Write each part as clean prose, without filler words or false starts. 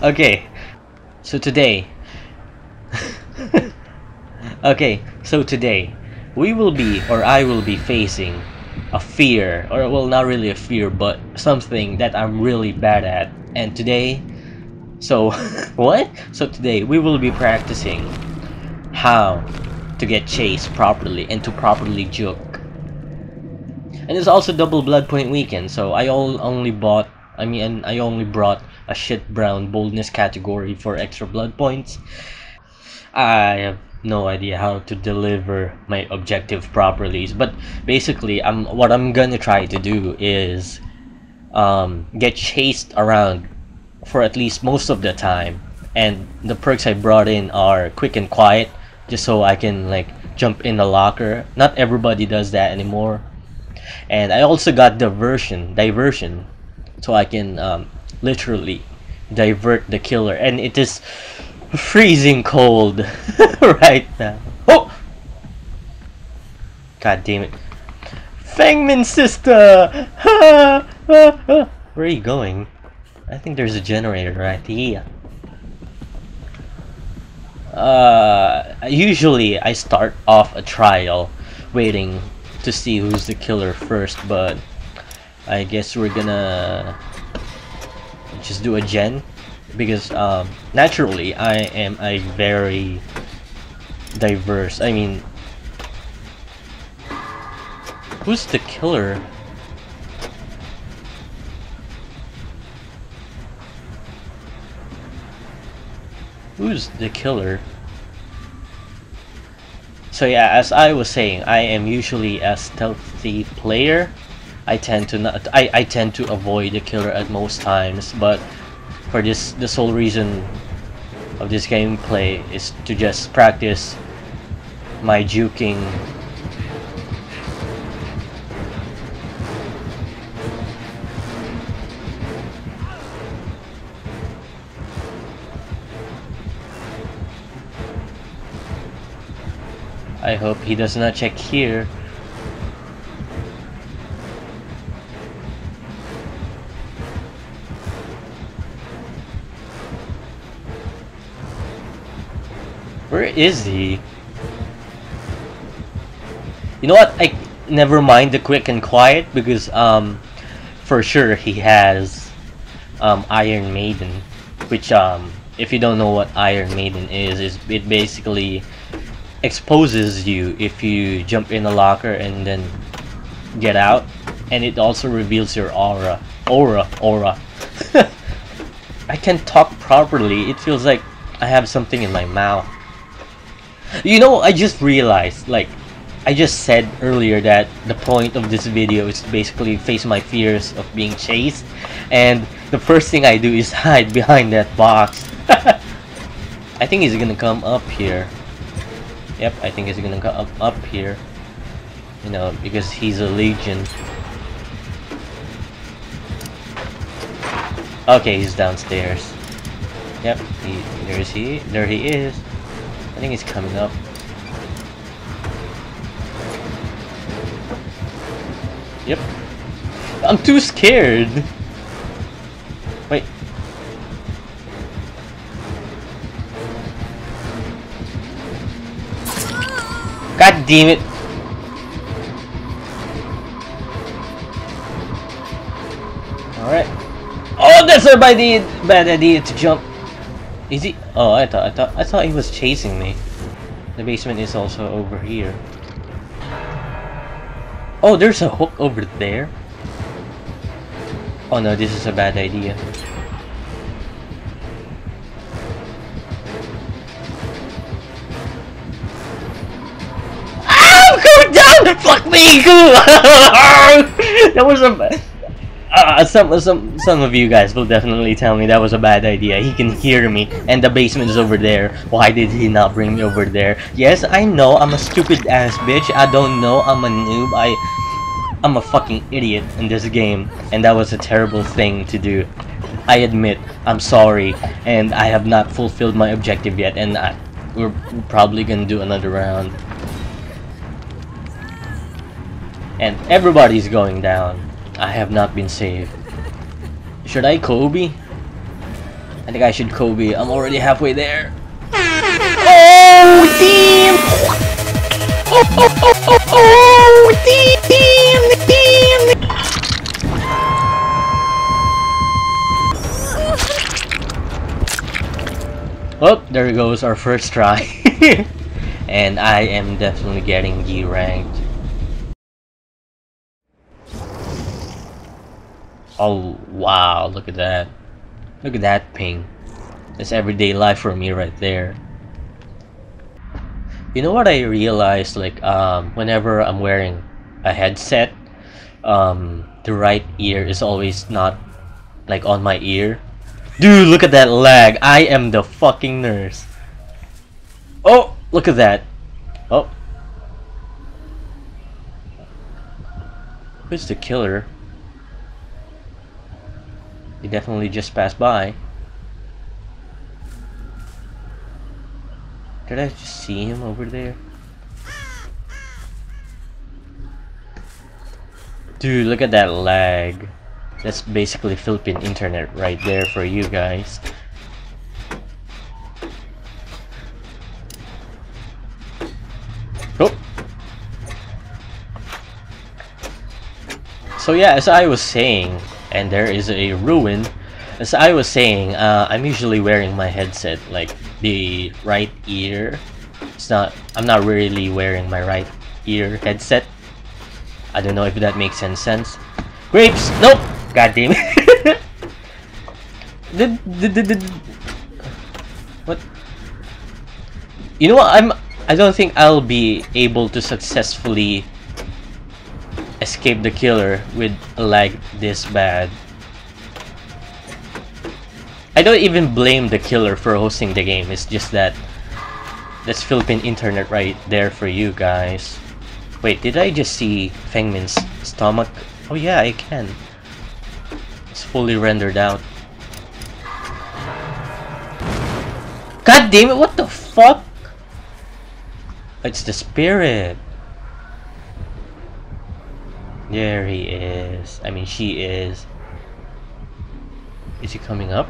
Okay, so today we will be, or I will be facing a fear, or well, not really a fear, but something that I'm really bad at. And today, so what? So today we will be practicing how to get chased properly and to properly juke. And it's also double blood point weekend, so I only brought a shit brown boldness category for extra blood points. I have no idea how to deliver my objective properly, but basically what I'm gonna try to do is get chased around for at least most of the time, and the perks I brought in are quick and quiet, just so I can like jump in the locker. Not everybody does that anymore. And I also got diversion, so I can literally divert the killer, and it is freezing cold right now. Oh! God damn it. Fengmin sister! Where are you going? I think there's a generator right here. Usually I start off a trial waiting to see who's the killer first, but I guess we're gonna just do a gen. Because naturally I am a very diverse, I mean, who's the killer? So yeah, as I was saying, I am usually a stealthy player. I tend to avoid the killer at most times, but for this, the sole reason of this gameplay is to just practice my juking. I hope he does not check here. Where is he? You know what? I never mind the quick and quiet, because for sure he has Iron Maiden, which if you don't know what Iron Maiden is it basically exposes you if you jump in a locker and then get out, and it also reveals your aura. I can't talk properly. It feels like I have something in my mouth. You know, I just realized, like, I just said earlier that the point of this video is to basically face my fears of being chased, and the first thing I do is hide behind that box. I think he's gonna come up here. Yep, I think he's gonna come up here. You know, because he's a legion. Okay, he's downstairs. Yep, there he is. I think he's coming up. Yep. I'm too scared. Wait. God damn it. Alright. Oh, that's a bad idea to jump. Is he? Oh, I thought he was chasing me. The basement is also over here. Oh, there's a hook over there. Oh no, this is a bad idea. Ah, I'm going down! Fuck me! That was a bad. Some of you guys will definitely tell me that was a bad idea. He can hear me, and the basement is over there. Why did he not bring me over there? Yes, I know, I'm a stupid ass bitch. I don't know, I'm a noob. I'm a fucking idiot in this game, and that was a terrible thing to do. I admit, I'm sorry, and I have not fulfilled my objective yet, and we're probably gonna do another round. And everybody's going down. I have not been saved. Should I Kobe? I think I should Kobe. I'm already halfway there. Oh, damn! Oh, damn! Oh, there goes our first try. And I am definitely getting G ranked. Oh, wow, look at that. Look at that ping. That's everyday life for me right there. You know what I realized, like, whenever I'm wearing a headset, the right ear is always not, like, on my ear. Dude, look at that lag. I am the fucking nurse. Oh, look at that. Oh. Who's the killer? He definitely just passed by. Did I just see him over there? Dude, look at that lag. That's basically Philippine internet right there for you guys. Oh. So yeah, as I was saying, and there is a ruin. As I was saying, I'm usually wearing my headset, like the right ear. I'm not really wearing my right ear headset. I don't know if that makes any sense. Grapes! Nope! God damn it. What? You know what? I don't think I'll be able to successfully escape the killer with a lag this bad. I don't even blame the killer for hosting the game. It's just that that's Philippine internet right there for you guys. Wait, did I just see Fengmin's stomach? Oh yeah, I can. It's fully rendered out. God damn it! What the fuck? It's the spirit. There he is. I mean, she is. Is he coming up?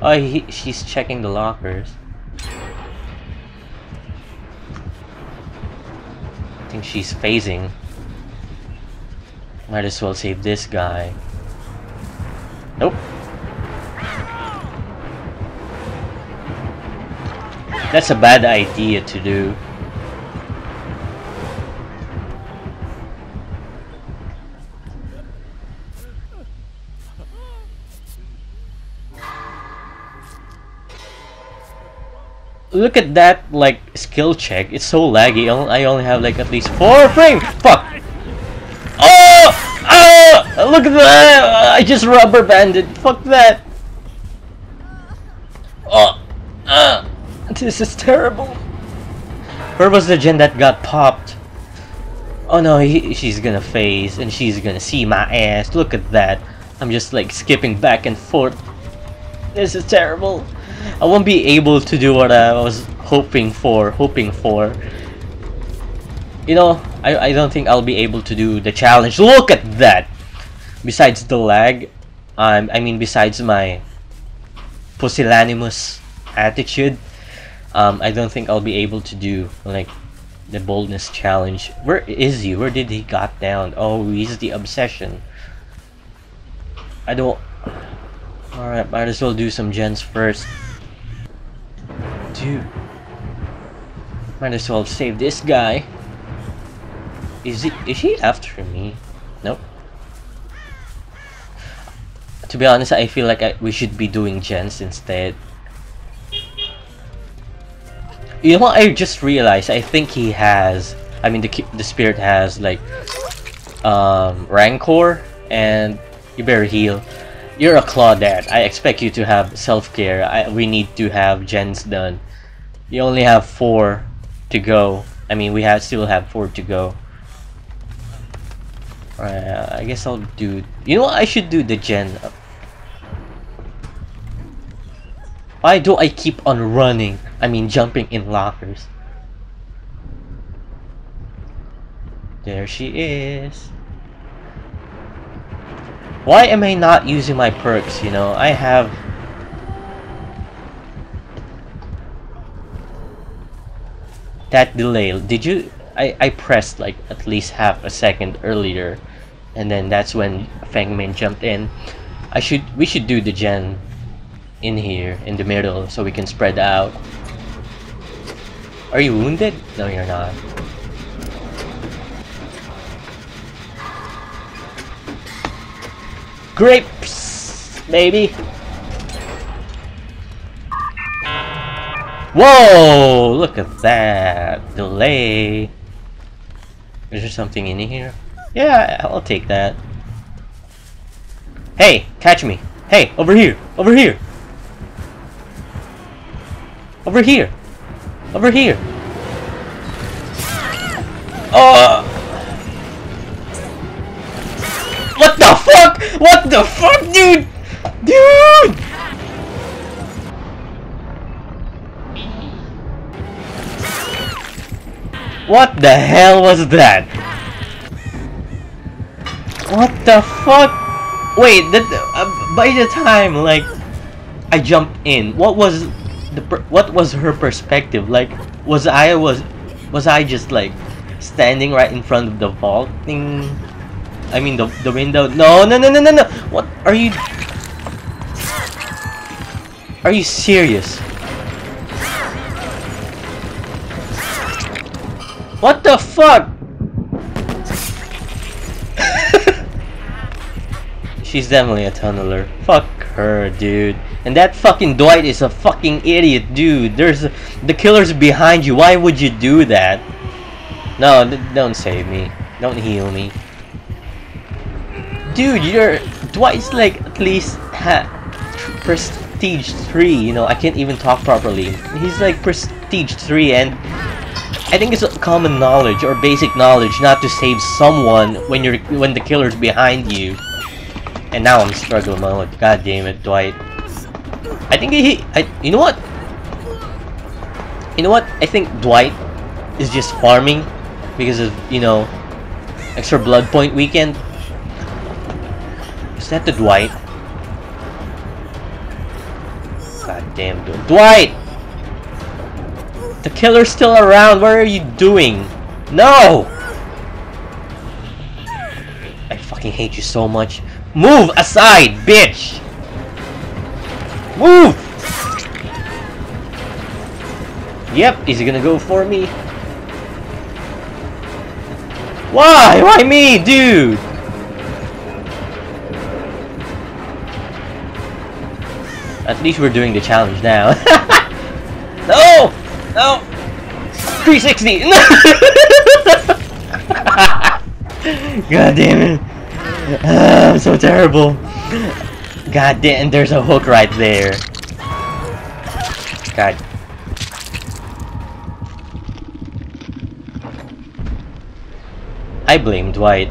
Oh, she's checking the lockers. I think she's phasing. Might as well save this guy. Nope. That's a bad idea to do. Look at that, like, skill check. It's so laggy. I only have like at least 4 frames. Fuck! Oh! Oh! Look at that! I just rubber banded. Fuck that! Oh! This is terrible. Where was the gen that got popped? Oh no, she's gonna phase and she's gonna see my ass. Look at that. I'm just like skipping back and forth. This is terrible. I won't be able to do what I was hoping for. You know, I don't think I'll be able to do the challenge. Look at that! Besides the lag, I mean besides my pusillanimous attitude, I don't think I'll be able to do, like, the boldness challenge. Where is he? Where did he got down? Oh, he's the obsession. I don't... Alright, might as well do some gens first. Dude. Might as well save this guy. Is he after me? Nope. To be honest, I feel like we should be doing gens instead. You know what I just realized? I think he has... I mean, the spirit has, like... rancor. And you better heal. You're a Claudette. I expect you to have self-care. We need to have gens done. You only have 4 to go. I mean, we still have 4 to go. Alright, I guess I'll do... You know what? I should do the gen. Why do I keep on running? I mean, jumping in lockers. There she is. Why am I not using my perks, you know? I have... that delay. Did you... I pressed like at least half a second earlier, and then that's when Fengmin jumped in. We should do the gen in here in the middle so we can spread out. Are you wounded? No, you're not. Grapes, baby. Whoa, look at that delay. Is there something in here? Yeah, I'll take that. Hey, catch me. Hey, over here. Over here. Over here. Over here. Oh! What the fuck? What the fuck, dude? Dude! What the hell was that? What the fuck? Wait, that by the time like I jumped in, what was her perspective? Like, was I just like standing right in front of the vault thing? I mean the window. No. What are you? Are you serious? What the fuck? She's definitely a tunneler. Fuck her, dude. And that fucking Dwight is a fucking idiot, dude. The killer's behind you. Why would you do that? No, don't save me. Don't heal me. Dude, Dwight's like at least prestige 3, you know. I can't even talk properly. He's like prestige 3 and... I think it's common knowledge or basic knowledge not to save someone when the killer's behind you. And now I'm struggling mode. God damn it, Dwight. I think you know what? You know what? I think Dwight is just farming because of, you know, extra blood point weekend. Is that the Dwight? God damn it, Dwight! The killer's still around. What are you doing? No! I fucking hate you so much. Move aside, bitch! Move! Yep, is he gonna go for me? Why? Why me, dude? At least we're doing the challenge now. No! No! 360! No! God damn it! I'm so terrible! God damn, there's a hook right there. God. I blame Dwight.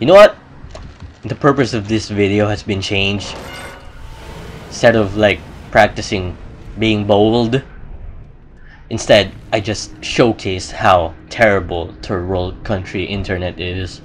You know what? The purpose of this video has been changed. Instead of like practicing being bold, instead I just showcased how terrible third world country internet is.